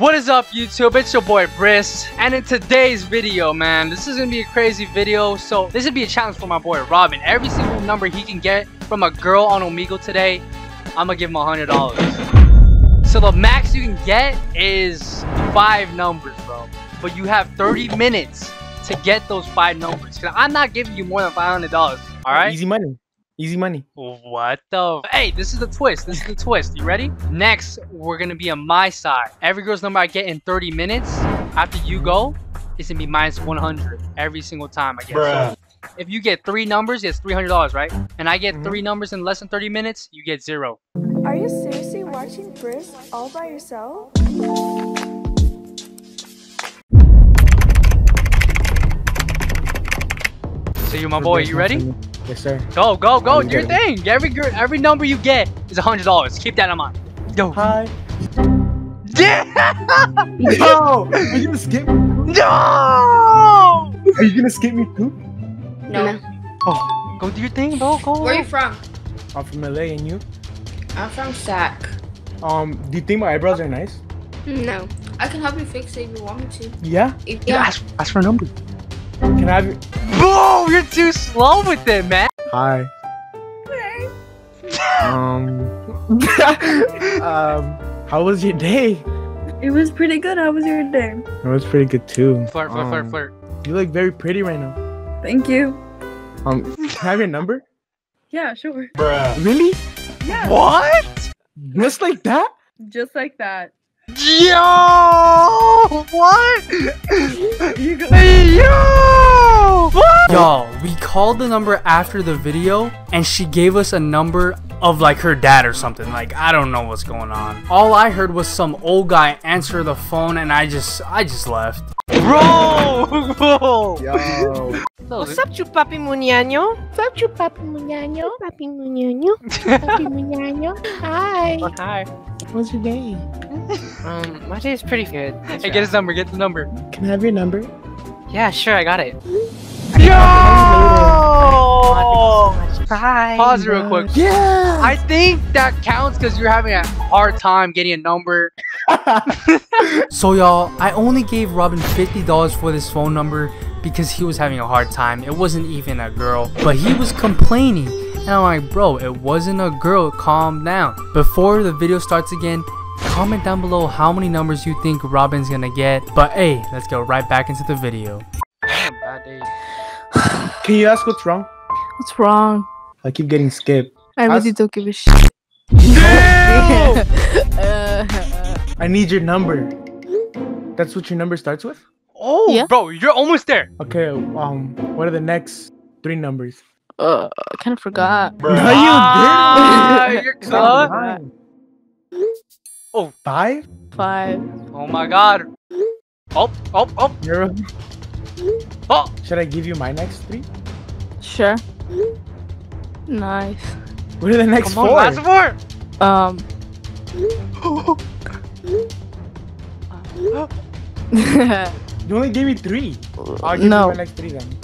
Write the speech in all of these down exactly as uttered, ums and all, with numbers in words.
What is up, YouTube? It's your boy Briss, and in today's video, man, this is gonna be a crazy video. So this would be a challenge for my boy Robin. Every single number he can get from a girl on Omegle today, I'm gonna give him a hundred dollars. So the max you can get is five numbers, bro, but you have thirty minutes to get those five numbers. Cause I'm not giving you more than five hundred dollars. All right, easy money. Easy money. What the? Hey, this is the twist. This is the twist. You ready? Next, we're gonna be on my side. Every girl's number I get in thirty minutes after you go, it's gonna be minus one hundred every single time I get. So if you get three numbers, it's three hundred dollars, right? And I get mm-hmm. three numbers in less than thirty minutes, you get zero. Are you seriously watching Briss all by yourself? So you're my boy. You ready? Yes, sir. Go, go, go! Do your thing. Every every number you get is a hundred dollars. Keep that in mind. Yo. Hi. Yeah. No. Are you gonna skip? No. Are you gonna skip me too? No. Oh, go do your thing, bro. Go. Where are you from? I'm from L A, and you? I'm from Sac. Um, do you think my eyebrows are nice? No. I can help you fix it if you want me to. Yeah. If, yeah. Ask, ask for a number. Can I have your? Whoa, you're too slow with it, man. Hi. Hey. Um. um. How was your day? It was pretty good. How was your day? It was pretty good too. Flirt, flirt, um, flirt, flirt. You look very pretty right now. Thank you. Um. Can I have your number? Yeah, sure. Bruh. Really? Yeah. What? Just like that? Just like that. Yo! What? You Yo! What? Yo, we called the number after the video, and she gave us a number of like her dad or something. Like, I don't know what's going on. All I heard was some old guy answer the phone, and I just, I just left. Bro! Bro! Yo! What's up, you papi muñeño? What's up, you papi muñeño? Papi muñeño? Papi muñeño? Hi! Oh, hi. What's your day? Um, my day is pretty good. That's hey, right. Get his number, get the number. Can I have your number? Yeah, sure, I got it. Yo! Bye! Pause it real quick. Yeah! I think that counts because you're having a hard time getting a number. So y'all, I only gave Robin fifty dollars for this phone number because he was having a hard time. It wasn't even a girl, but he was complaining. And I'm like, bro, it wasn't a girl, calm down. Before the video starts again, comment down below how many numbers you think Robin's gonna get. But hey, let's go right back into the video. Can you ask what's wrong? What's wrong? I keep getting skipped. I really ask don't give a shit. No! uh, I need your number. That's what your number starts with? Oh, yeah. Bro, you're almost there. Okay, um, what are the next three numbers? Uh, I kind of forgot. Bro. No, you ah, didn't. You're close. Oh, five? Five. Oh my god. Oh, oh, oh. You're a... Oh. Should I give you my next three? Sure. Nice. What are the next Come four? On, last four. Um. You only gave me three. I'll give no. you my next three then.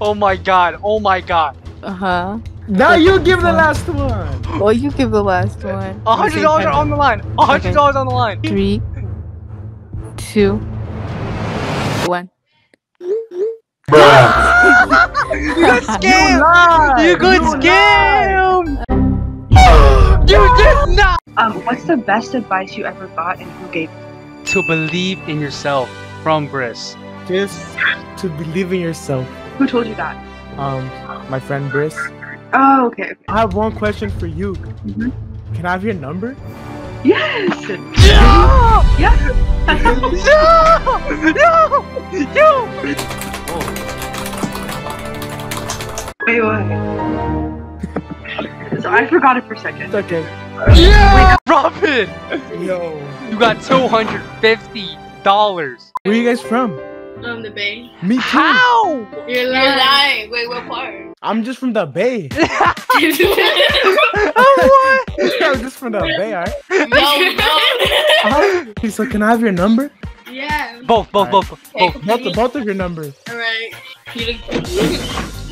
Oh my god. Oh my god. Uh huh. Now you give the last one. Well, you give the last one. A hundred dollars are on the line. A hundred dollars on the line. Three, two, one. You got scammed. You got scammed. You did not. Um, what's the best advice you ever got, and who gave it? To believe in yourself, from Briss. Just to believe in yourself. Who told you that? Um, my friend Briss. Oh, okay, okay. I have one question for you. Mm-hmm. Can I have your number? Yes! No! Yes! No! No! No! Oh. Wait, wait. So I forgot it for a second. It's okay. Yeah! Robin! Yo. You got two hundred fifty dollars. Where are you guys from? From the Bay. Me too. How? You're lying. You're lying. Wait, what part? I'm just from the Bay. Oh, what? I'm just from the Bay, alright? No, no. He's like, can I have your number? Yeah. Both, both, right. both, both, okay, both, both, both of your numbers. Alright.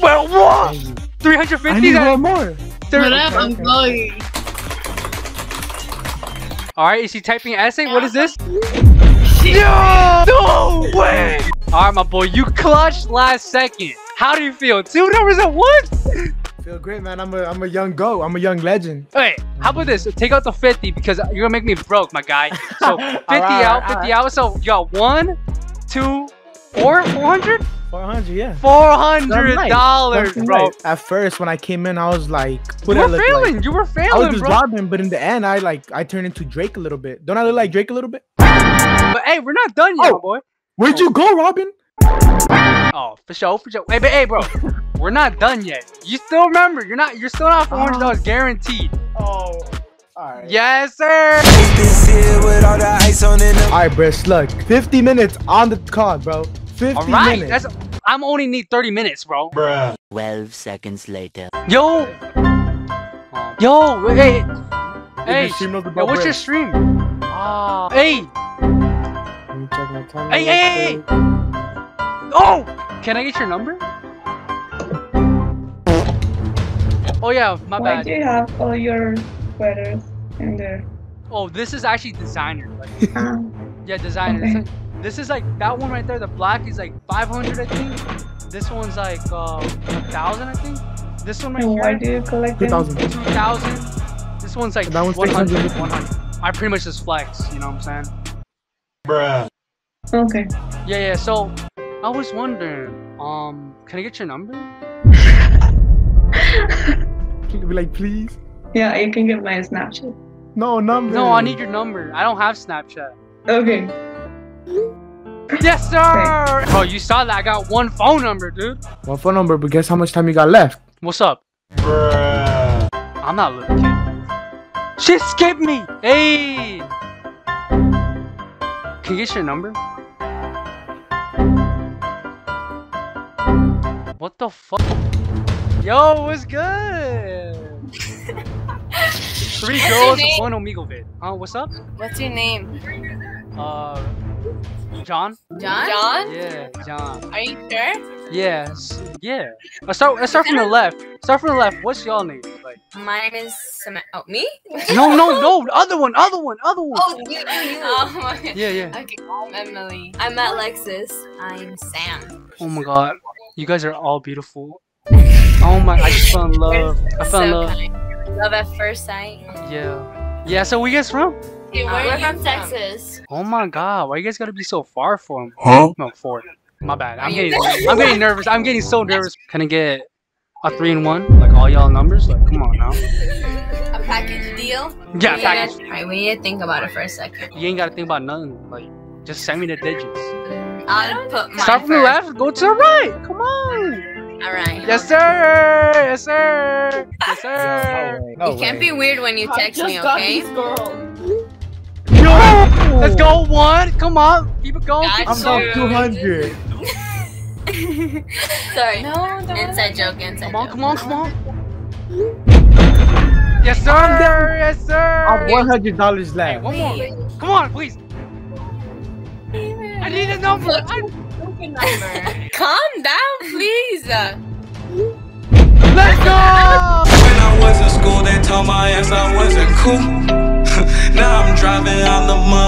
Well, what? three hundred fifty. I need one more. What up? Okay, I'm okay. going. Alright, is she typing essay? What is this? Yo! No way! Alright, my boy, you clutched last second. How do you feel? Two numbers at once? Feel great, man. I'm a, I'm a young GOAT. I'm a young legend. Wait, how about this? Take out the fifty because you're gonna make me broke, my guy. So fifty right, out, fifty right. out. So you got one, two, four, four hundred. Four hundred, yeah. Four hundred dollars, nice. Bro. At first, when I came in, I was like, "You were failing. Like? You were failing, I was just bro. Robin, but in the end, I like, I turned into Drake a little bit. Don't I look like Drake a little bit? But hey, we're not done yet, oh, my boy. Where'd oh. you go, Robin? Oh, for sure, for sure. Hey, but hey, bro. We're not done yet. You still remember? You're not. You're still not four hundred dollars uh, guaranteed. Oh, all right. Yes, sir. All right, Briss. Look, fifty minutes on the card, bro. fifty all right, minutes. That's, I'm only need thirty minutes, bro. Bruh. twelve seconds later. Yo. Yo. Hey. Hey. Yo, what's your stream? Uh, hey. Let me check my camera. Hey, hey, hey. Oh. Can I get your number? Oh yeah, my Why bad. Why do you have all your sweaters in there? Oh, this is actually designer. Like, yeah, designer. Okay. Like, this is like that one right there. The black is like five hundred, I think. This one's like uh, one thousand, I think. This one right and here. Why do you collect them? two thousand. This one's like that one's one hundred. one hundred. I pretty much just flex. You know what I'm saying? Bruh. Okay. Yeah, yeah. So I was wondering, um, can I get your number? Be like, please. Yeah, you can get my Snapchat. No number. No, I need your number. I don't have Snapchat. Okay. Yes, sir. Okay. Bro, you saw that I got one phone number, dude. One phone number, but guess how much time you got left? What's up? Bruh. I'm not looking. She skipped me. Hey. Can you get your number? What the fuck? Yo, what's good? Three girls, one Omegle vid. Uh, what's up? What's your name? Uh, John. John? John? Yeah, John. Are you sure? Yes. Yeah. Let's start. Let's start from the left. Start from the left. What's y'all name? Like. Mine is Samantha. Oh, me? no, no, no. Other one. Other one. Other one. Oh, you, you, you. Oh, yeah, yeah. Okay. I'm Emily. I'm Alexis. I'm Sam. Oh my God. You guys are all beautiful. Oh my, I just fell in love. I fell so in love. Kind. Love at first sight. Yeah. Yeah, so where you guys from? Hey, where uh, we're from, from Texas. Oh my God, why you guys gotta be so far from? Huh? No, for my bad. I'm getting I'm getting nervous. I'm getting so nervous. Can I get a three in one? Like all y'all numbers? Like come on now. A package deal? Yeah, we package gotta, right, we need to think about it for a second. You ain't gotta think about nothing. Like just send me the digits. I'll put my Start from the left, go to the right. Come on. All right. Yes, sir. Yes, sir. Yes, sir. No, no you can't way. be weird when you text me, okay? Yo, let's go one. Come on, keep it going. Got I'm going two hundred. Sorry. No, don't. Inside joke. Inside come joke. Come on, come on, come on. Yes, sir. Yes, sir. I'm one hundred dollars left. Hey, one more. Come on, please. I need a number. I Calm down, please. Let's go. When I was in school, they told my ass I wasn't cool. Now I'm driving on the money.